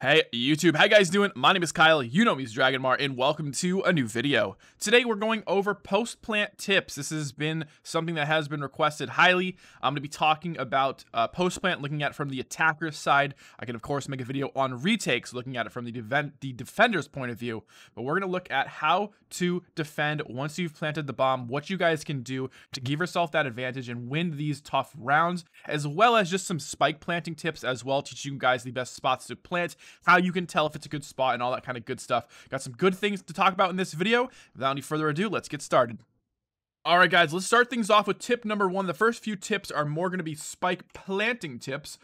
Hey YouTube, how you guys doing? My name is Kyle, you know me as Dragonmar, and welcome to a new video. Today we're going over post-plant tips. This has been something that has been requested highly. I'm going to be talking about post-plant, looking at it from the attacker's side. I can of course make a video on retakes, looking at it from the defender's point of view. But we're going to look at how to defend once you've planted the bomb, what you guys can do to give yourself that advantage and win these tough rounds, as well as just some spike planting tips as well, teaching you guys the best spots to plant, how you can tell if it's a good spot and all that kind of good stuff. Got some good things to talk about in this video. Without any further ado, let's get started. Alright guys, let's start things off with tip number one. The first few tips are more going to be spike planting tips,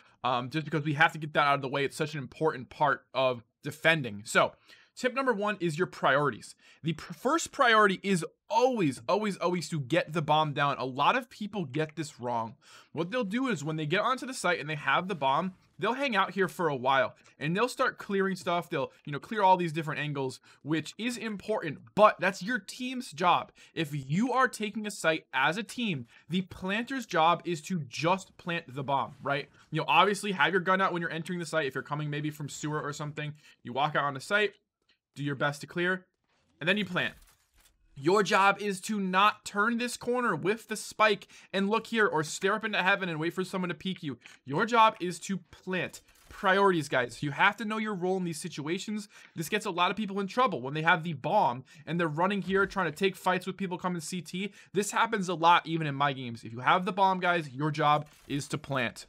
just because we have to get that out of the way. It's such an important part of defending. So tip number one is your priorities. The first priority is always to get the bomb down. A lot of people get this wrong. What they'll do is when they get onto the site and they have the bomb, they'll hang out here for a while and they'll start clearing stuff. They'll, you know, clear all these different angles, which is important, but that's your team's job. If you are taking a site as a team, the planter's job is to just plant the bomb, right? You know, obviously have your gun out when you're entering the site. If you're coming maybe from sewer or something, you walk out on the site, do your best to clear, and then you plant. Your job is to not turn this corner with the spike and look here or stare up into heaven and wait for someone to peek you. Your job is to plant. Priorities, guys. You have to know your role in these situations. This gets a lot of people in trouble when they have the bomb and they're running here trying to take fights with people coming CT. This happens a lot even in my games. If you have the bomb, guys, your job is to plant.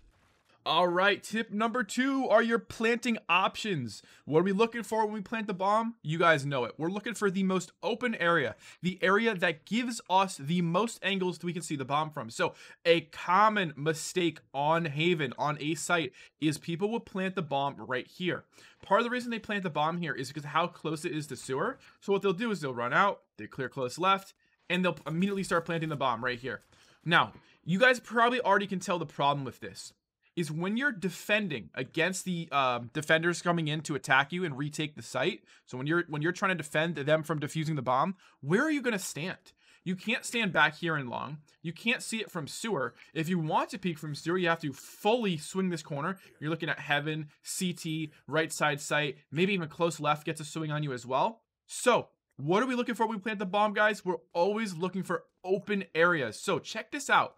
All right, tip number two are your planting options. What are we looking for when we plant the bomb? You guys know it. We're looking for the most open area, the area that gives us the most angles we can see the bomb from. So a common mistake on Haven, on a site, is people will plant the bomb right here. Part of the reason they plant the bomb here is because of how close it is to sewer. So what they'll do is they'll run out, they clear close left, and they'll immediately start planting the bomb right here. Now, you guys probably already can tell the problem with this is when you're defending against the defenders coming in to attack you and retake the site. So when you're trying to defend them from defusing the bomb, where are you gonna stand? You can't stand back here and long. You can't see it from sewer. If you want to peek from sewer, you have to fully swing this corner. You're looking at heaven, CT, right side sight, maybe even close left gets a swing on you as well. So what are we looking for when we plant the bomb, guys? We're always looking for open areas. So check this out.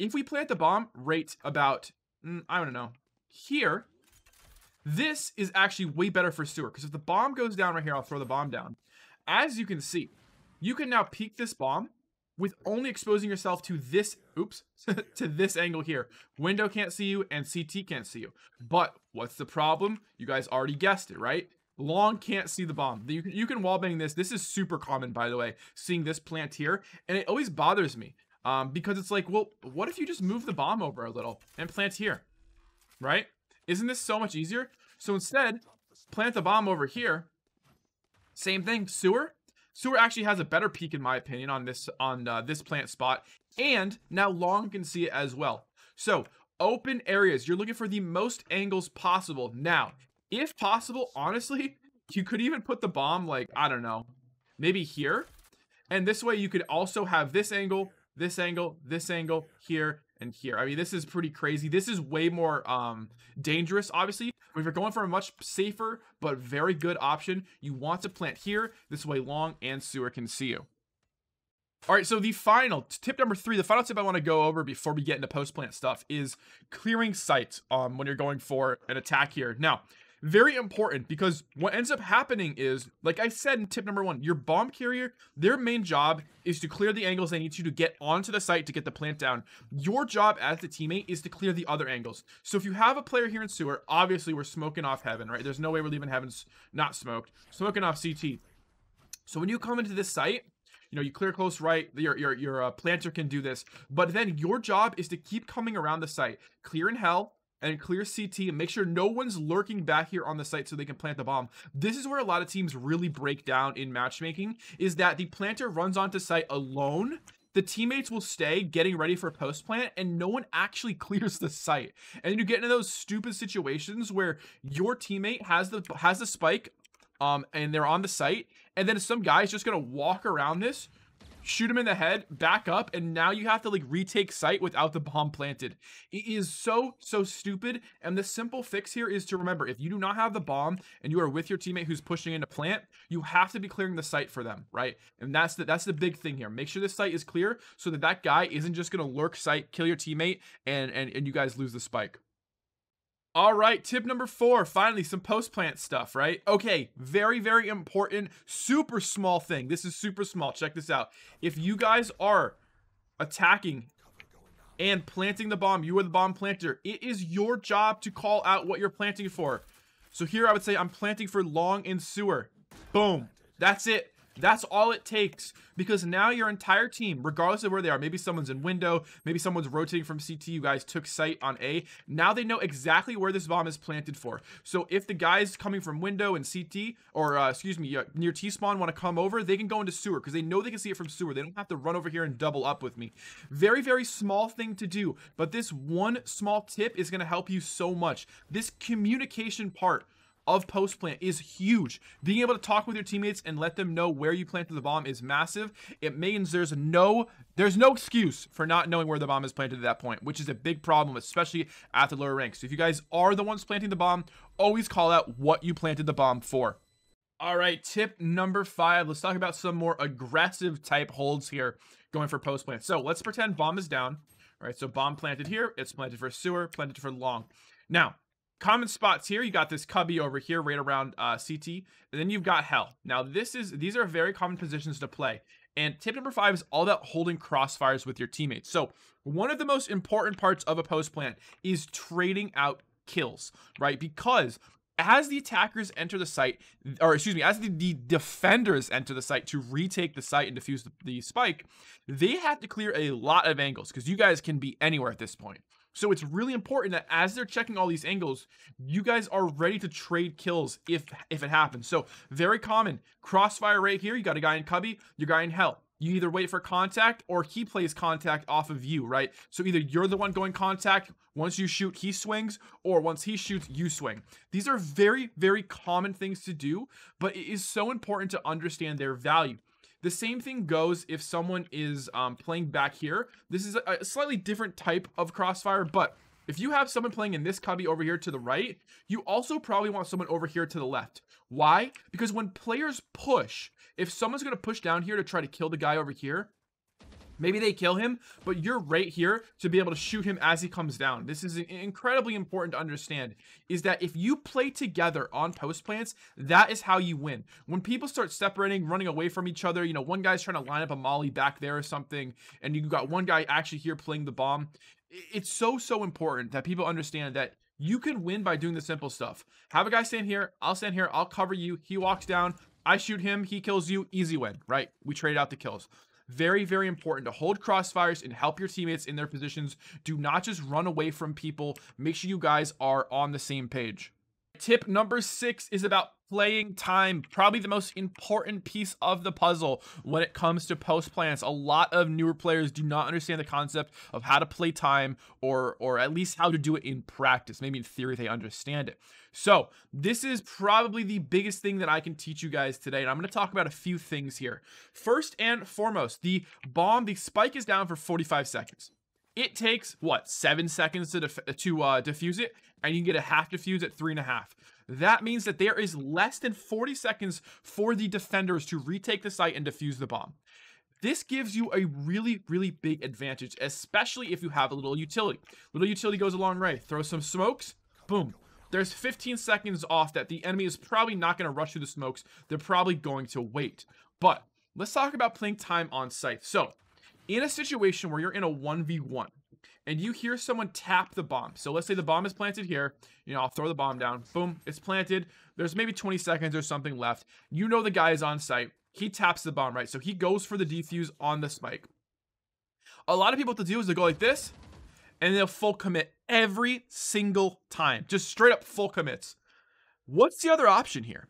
If we plant the bomb right about, I don't know, here, this is actually way better for sewer, because if the bomb goes down right here, I'll throw the bomb down. As you can see, you can now peek this bomb with only exposing yourself to this, oops, to this angle here. Window can't see you and CT can't see you. But what's the problem? You guys already guessed it, right? Long can't see the bomb. You can wallbang this. This is super common, by the way, seeing this plant here, and it always bothers me. Because it's like, well, what if you just move the bomb over a little and plant here, right? Isn't this so much easier? So instead, plant the bomb over here. Same thing, sewer. Sewer actually has a better peak, in my opinion, on this plant spot. And now long can see it as well. So open areas, you're looking for the most angles possible. Now, if possible, honestly, you could even put the bomb like, I don't know, maybe here. And this way you could also have this angle, this angle, this angle, here, and here. I mean, this is pretty crazy. This is way more dangerous, obviously. If you're going for a much safer but very good option, you want to plant here. This way, long and sewer can see you. All right, so the final tip number three, the final tip I want to go over before we get into post-plant stuff is clearing sight when you're going for an attack here. Now, very important, because what ends up happening is, like I said in tip number one, your bomb carrier, their main job is to clear the angles they need you to get onto the site to get the plant down. Your job as the teammate is to clear the other angles. So if you have a player here in sewer, obviously we're smoking off heaven, right? There's no way we're leaving heaven not smoked. Smoking off CT. So when you come into this site, you know, you clear close right, your planter can do this, but then your job is to keep coming around the site, clear in hell, and clear CT, and make sure no one's lurking back here on the site so they can plant the bomb. This is where a lot of teams really break down in matchmaking, is that the planter runs onto site alone, the teammates will stay getting ready for post plant, and no one actually clears the site. And you get into those stupid situations where your teammate has the spike, and they're on the site, and then some guy's just gonna walk around this, shoot him in the head, back up, and now you have to like retake sight without the bomb planted. It is so stupid, and the simple fix here is to remember, if you do not have the bomb and you are with your teammate who's pushing into plant, you have to be clearing the site for them, right? And that's the big thing here. Make sure the site is clear so that that guy isn't just going to lurk site, kill your teammate, and you guys lose the spike. All right, tip number 4, finally, some post-plant stuff, right? Okay, very, very important, super small thing. This is super small. Check this out. If you guys are attacking and planting the bomb, you are the bomb planter. It is your job to call out what you're planting for. So here I would say I'm planting for long and sewer. Boom. That's it. That's all it takes, because now your entire team, regardless of where they are, maybe someone's in window, maybe someone's rotating from CT, you guys took sight on A, now they know exactly where this bomb is planted for. So if the guys coming from window and CT, or near T-spawn want to come over, they can go into sewer, because they know they can see it from sewer. They don't have to run over here and double up with me. Very, very small thing to do, but this one small tip is going to help you so much. This communication part of post plant is huge. Being able to talk with your teammates and let them know where you planted the bomb is massive. It means there's no excuse for not knowing where the bomb is planted at that point, which is a big problem, especially at the lower ranks. So if you guys are the ones planting the bomb, always call out what you planted the bomb for. All right, tip number 5. Let's talk about some more aggressive type holds here going for post plant. So let's pretend bomb is down. All right, so bomb planted here, it's planted for sewer, planted for long. Now, common spots here, you got this cubby over here right around CT, and then you've got hell. Now these are very common positions to play, and tip number 5 is all about holding crossfires with your teammates. So one of the most important parts of a post plant is trading out kills, right? Because as the attackers enter the site, or excuse me, as the defenders enter the site to retake the site and defuse the spike, they have to clear a lot of angles, because you guys can be anywhere at this point. So it's really important that as they're checking all these angles, you guys are ready to trade kills if it happens. So very common, crossfire right here. You got a guy in cubby, your guy in hell. You either wait for contact or he plays contact off of you, right? So either you're the one going contact, once you shoot, he swings, or once he shoots, you swing. These are very, very common things to do, but it is so important to understand their value. The same thing goes if someone is playing back here. This is a slightly different type of crossfire, but if you have someone playing in this cubby over here to the right, you also probably want someone over here to the left. Why? Because when players push, if someone's going to push down here to try to kill the guy over here, maybe they kill him, but you're right here to be able to shoot him as he comes down. This is incredibly important to understand, is that if you play together on post plants, that is how you win. When people start separating, running away from each other, you know, one guy's trying to line up a molly back there or something, and you got one guy actually here playing the bomb. It's so important that people understand that you can win by doing the simple stuff. Have a guy stand here, I'll stand here, I'll cover you, he walks down, I shoot him, he kills you, easy win, right? We trade out the kills. Very, very important to hold crossfires and help your teammates in their positions. Do not just run away from people. Make sure you guys are on the same page. Tip number 6 is about playing time, probably the most important piece of the puzzle when it comes to post plants. A lot of newer players do not understand the concept of how to play time, or at least how to do it in practice. Maybe in theory they understand it. So this is probably the biggest thing that I can teach you guys today, and I'm going to talk about a few things here. First and foremost, the spike is down for 45 seconds. It takes, what, 7 seconds to defuse it, and you can get a half defuse at 3.5. That means that there is less than 40 seconds for the defenders to retake the site and defuse the bomb. This gives you a really, really big advantage, especially if you have a little utility. Little utility goes a long way. Throw some smokes, boom. There's 15 seconds off that the enemy is probably not going to rush through the smokes. They're probably going to wait. But let's talk about playing time on site. So, in a situation where you're in a 1v1 and you hear someone tap the bomb. So let's say the bomb is planted here. You know, I'll throw the bomb down. Boom, it's planted. There's maybe 20 seconds or something left. You know the guy is on site. He taps the bomb, right? So he goes for the defuse on the spike. A lot of people, what they'll do is they'll go like this, and they'll full commit every single time. Just straight up full commits. What's the other option here?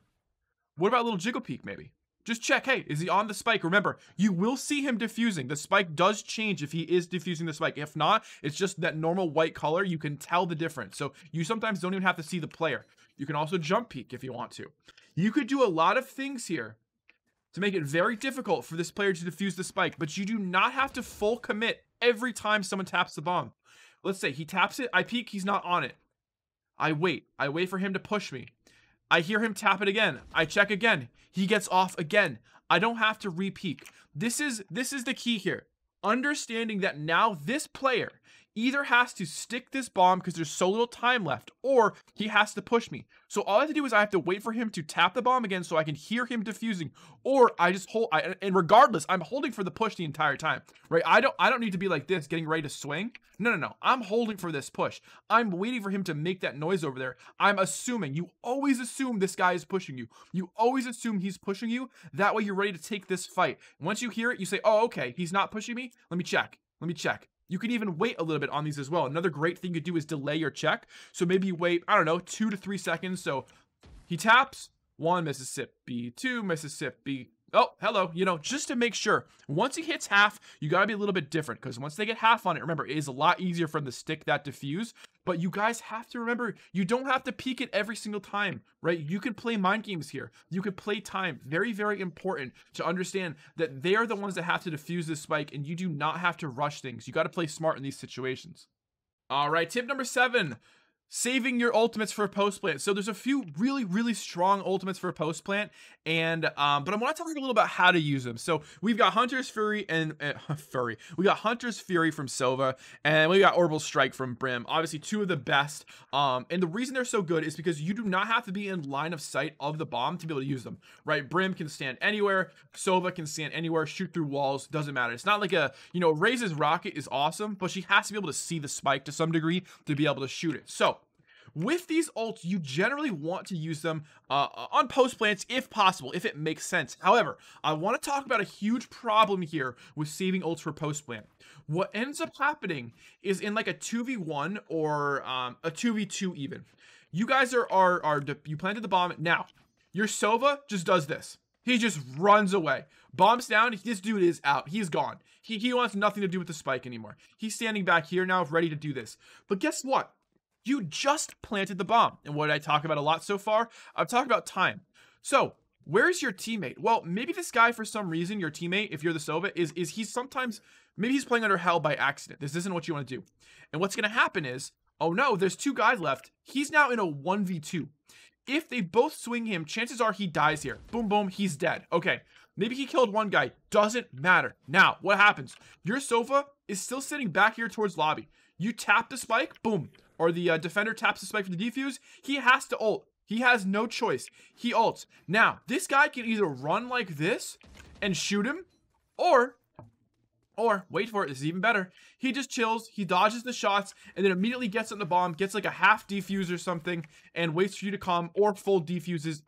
What about a little jiggle peek maybe? Just check, hey, is he on the spike? Remember, you will see him defusing. The spike does change if he is defusing the spike. If not, it's just that normal white color. You can tell the difference. So you sometimes don't even have to see the player. You can also jump peek if you want to. You could do a lot of things here to make it very difficult for this player to defuse the spike, but you do not have to full commit every time someone taps the bomb. Let's say he taps it, I peek, he's not on it. I wait for him to push me. I hear him tap it again. I check again. He gets off again. I don't have to re-peek. This is the key here. Understanding that now this player either has to stick this bomb because there's so little time left, or he has to push me. So all I have to do is I have to wait for him to tap the bomb again so I can hear him defusing, or I just hold, and regardless, I'm holding for the push the entire time, right? I don't need to be like this, getting ready to swing. No. I'm holding for this push. I'm waiting for him to make that noise over there. I'm assuming. You always assume this guy is pushing you. You always assume he's pushing you. That way you're ready to take this fight. Once you hear it, you say, oh, okay, he's not pushing me. Let me check. You can even wait a little bit on these as well. Another great thing you do is delay your check. So maybe you wait, I don't know, 2 to 3 seconds. So he taps, 1 Mississippi, 2 Mississippi. Oh, hello, you know, just to make sure. Once he hits half, you got to be a little bit different, because once they get half on it, remember, it is a lot easier for them to stick that defuse. But you guys have to remember, you don't have to peek it every single time, right? You can play mind games here. You can play time. Very, very important to understand that they are the ones that have to defuse this spike, and you do not have to rush things. You got to play smart in these situations. All right, tip number 7. Saving your ultimates for a post plant. So there's a few really, really strong ultimates for a post plant, and but I want to talk a little about how to use them. So we've got Hunter's Fury and we got Hunter's Fury from Sova, and we got Orbital Strike from Brim. Obviously, two of the best. And the reason they're so good is because you do not have to be in line of sight of the bomb to be able to use them. Right? Brim can stand anywhere. Sova can stand anywhere. Shoot through walls. Doesn't matter. It's not like a, you know, Raise's rocket is awesome, but she has to be able to see the spike to some degree to be able to shoot it. So with these ults, you generally want to use them on post plants if possible, if it makes sense. However, I want to talk about a huge problem here with saving ults for post plant. What ends up happening is in like a 2v1 or a 2v2 even. You guys you planted the bomb. Now, your Sova just does this. He just runs away. Bombs down. This dude is out. He's gone. He wants nothing to do with the spike anymore. He's standing back here now ready to do this. But guess what? You just planted the bomb. And what did I talk about a lot so far? I've talked about time. So where's your teammate? Well, maybe this guy, for some reason, your teammate, if you're the Sova, is he's sometimes, maybe he's playing under hell by accident. This isn't what you want to do. And what's going to happen is, oh no, there's two guys left. He's now in a 1v2. If they both swing him, chances are he dies here. Boom, boom, he's dead. Okay, maybe he killed one guy. Doesn't matter. Now, what happens? Your Sova is still sitting back here towards lobby. You tap the spike, boom. Or the defender taps the spike for the defuse, he has to ult. He has no choice. He ults. Now, this guy can either run like this and shoot him, or wait for it, this is even better. He just chills, he dodges the shots, and then immediately gets on the bomb, gets like a half defuse or something, and waits for you to come, or full defuses,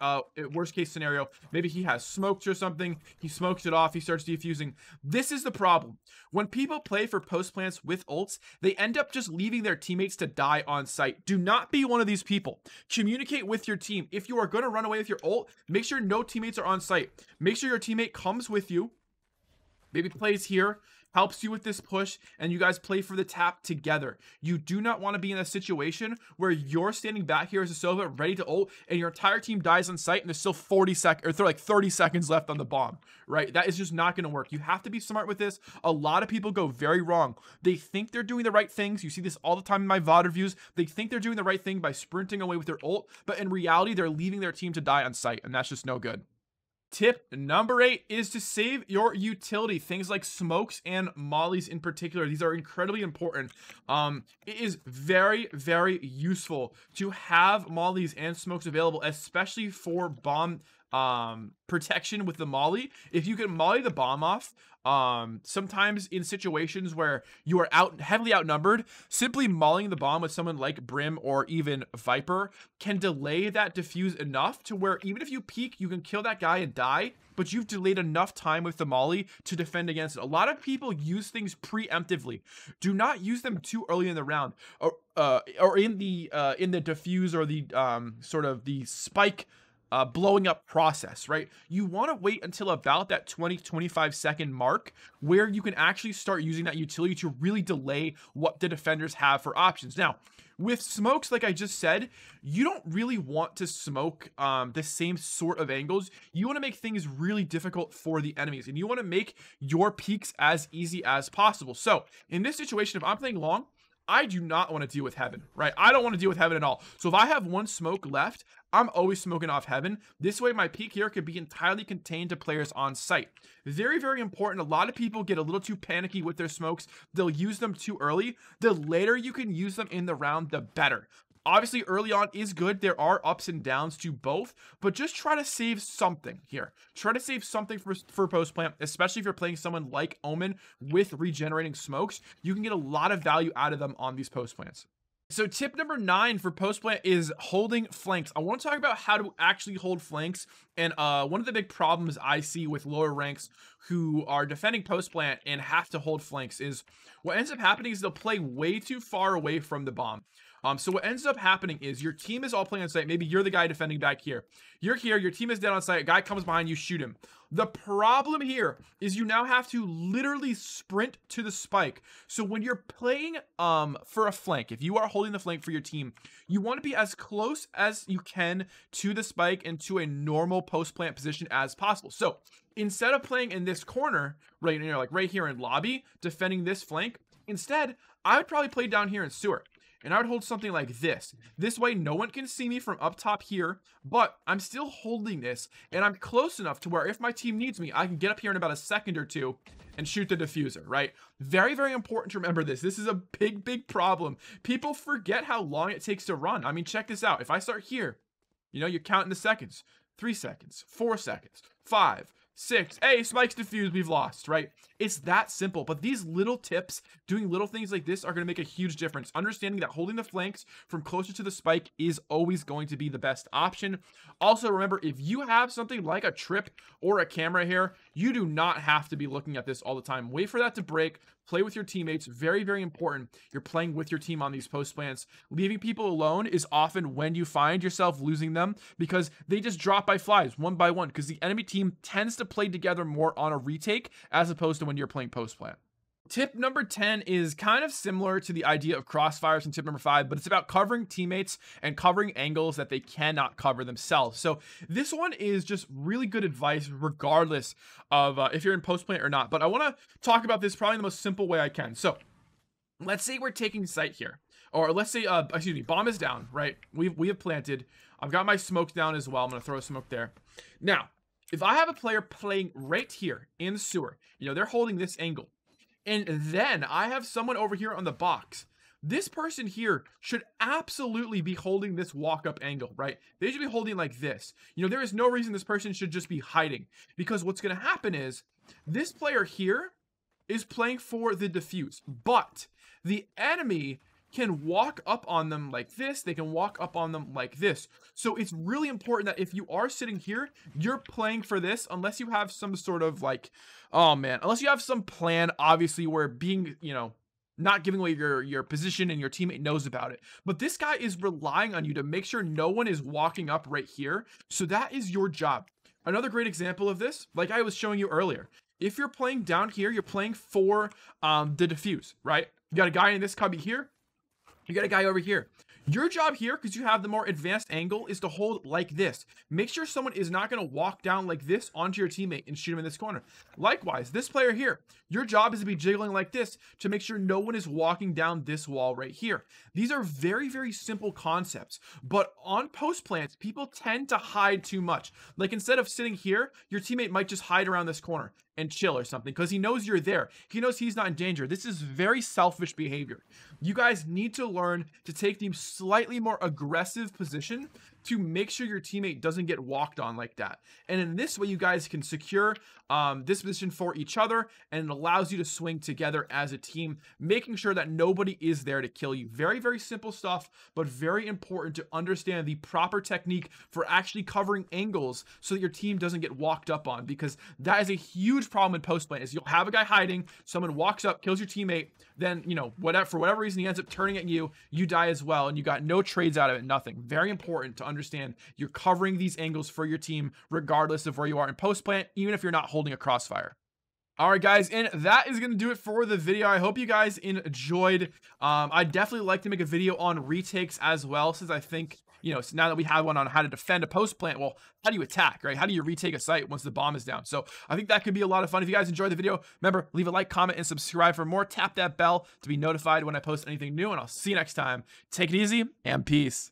worst case scenario. Maybe he has smokes or something, he smokes it off, he starts defusing. This is the problem. When people play for post plants with ults, they end up just leaving their teammates to die on site. Do not be one of these people. Communicate with your team. If you are gonna run away with your ult, make sure no teammates are on site. Make sure your teammate comes with you, maybe plays here, helps you with this push, and you guys play for the tap together. You do not want to be in a situation where you're standing back here as a Sova ready to ult, and your entire team dies on sight, and there's still 30 seconds left on the bomb, right? That is just not going to work. You have to be smart with this. A lot of people go very wrong. They think they're doing the right things. You see this all the time in my VOD reviews. They think they're doing the right thing by sprinting away with their ult, but in reality, they're leaving their team to die on sight, and that's just no good. Tip number 8 is to save your utility. Things like smokes and mollies in particular. These are incredibly important. It is very, very useful to have mollies and smokes available, especially for bomb protection with the molly. If you can molly the bomb off, sometimes in situations where you are heavily outnumbered, simply mollying the bomb with someone like Brim or even Viper can delay that defuse enough to where even if you peek, you can kill that guy and die, but you've delayed enough time with the molly to defend against it. A lot of people use things preemptively. Do not use them too early in the round or in the defuse or the sort of the spike blowing up process, right? You want to wait until about that 20-25 second mark where you can actually start using that utility to really delay what the defenders have for options. Now, with smokes, like I just said, you don't really want to smoke the same sort of angles. You want to make things really difficult for the enemies, and you want to make your peaks as easy as possible. So in this situation, if I'm playing long, I do not want to deal with Heaven, right? I don't want to deal with Heaven at all. So if I have one smoke left, I'm always smoking off Heaven. This way, my peak here could be entirely contained to players on site. Very, very important. A lot of people get a little too panicky with their smokes. They'll use them too early. The later you can use them in the round, the better. Obviously, early on is good. There are ups and downs to both, but just try to save something here. Try to save something for post plant, especially if you're playing someone like Omen with regenerating smokes. You can get a lot of value out of them on these post plants. So tip number 9 for post plant is holding flanks. I want to talk about how to actually hold flanks. And one of the big problems I see with lower ranks who are defending post plant and have to hold flanks is what ends up happening is they'll play way too far away from the bomb. So what ends up happening is your team is all playing on site. Maybe you're the guy defending back here. You're here. Your team is dead on site. A guy comes behind you, shoot him. The problem here is you now have to literally sprint to the spike. So when you're playing for a flank, if you are holding the flank for your team, you want to be as close as you can to the spike and to a normal post plant position as possible. So instead of playing in this corner, right, you know, like right here in lobby, defending this flank, instead, I would probably play down here in sewer. And I would hold something like this. This way, no one can see me from up top here, but I'm still holding this, and I'm close enough to where if my team needs me, I can get up here in about a second or two and shoot the diffuser, right? Very, very important to remember this. This is a big, big problem. People forget how long it takes to run. I mean, check this out. If I start here, you know, you're counting the seconds. 3 seconds, 4 seconds, 5, 6, hey, spikes diffused, we've lost, right? It's that simple. But these little tips, doing little things like this, are going to make a huge difference. Understanding that holding the flanks from closer to the spike is always going to be the best option. Also, remember, if you have something like a trip or a camera here, you do not have to be looking at this all the time. Wait for that to break. Play with your teammates. Very, very important. You're playing with your team on these post plants. Leaving people alone is often when you find yourself losing them because they just drop by flies one by one because the enemy team tends to play together more on a retake as opposed to when you're playing post plant. Tip number 10 is kind of similar to the idea of crossfires in tip number 5, but it's about covering teammates and covering angles that they cannot cover themselves. So this one is just really good advice regardless of if you're in post plant or not. But I want to talk about this probably in the most simple way I can. So let's say we're taking site here, or let's say, excuse me, bomb is down, right? We have planted. I've got my smoke down as well. I'm going to throw a smoke there. Now, if I have a player playing right here in the sewer, you know, they're holding this angle. And then I have someone over here on the box. This person here should absolutely be holding this walk-up angle, right? They should be holding like this. You know, there is no reason this person should just be hiding, because what's going to happen is this player here is playing for the defuse, but the enemy can walk up on them like this. They can walk up on them like this. So it's really important that if you are sitting here, you're playing for this, unless you have some sort of like, oh man, unless you have some plan, obviously, where being, you know, not giving away your position and your teammate knows about it. But this guy is relying on you to make sure no one is walking up right here. So that is your job. Another great example of this, like I was showing you earlier, if you're playing down here, you're playing for the defuse, right? You got a guy in this cubby here. You got a guy over here. Your job here, because you have the more advanced angle, is to hold like this. Make sure someone is not going to walk down like this onto your teammate and shoot him in this corner. Likewise, this player here, your job is to be jiggling like this to make sure no one is walking down this wall right here. These are very, very simple concepts, but on post plants, people tend to hide too much. Like instead of sitting here, your teammate might just hide around this corner and chill or something because he knows you're there. He knows he's not in danger. This is very selfish behavior. You guys need to learn to take the slightly more aggressive position to make sure your teammate doesn't get walked on like that. And in this way, you guys can secure this position for each other, and it allows you to swing together as a team, making sure that nobody is there to kill you. Very, very simple stuff, but very important to understand the proper technique for actually covering angles so that your team doesn't get walked up on, because that is a huge problem in post plant. Is you'll have a guy hiding, someone walks up, kills your teammate, then, you know, whatever, for whatever reason, he ends up turning at you, you die as well, and you got no trades out of it, nothing. Very important to understand you're covering these angles for your team regardless of where you are in post plant, even if you're not holding a crossfire. All right, guys, and that is going to do it for the video. I hope you guys enjoyed. I'd definitely like to make a video on retakes as well, since I think, you know, so now that we have one on how to defend a post plant, well, how do you attack, right? How do you retake a site once the bomb is down? So I think that could be a lot of fun. If you guys enjoyed the video, remember, leave a like, comment, and subscribe for more. Tap that bell to be notified when I post anything new, and I'll see you next time. Take it easy, and peace.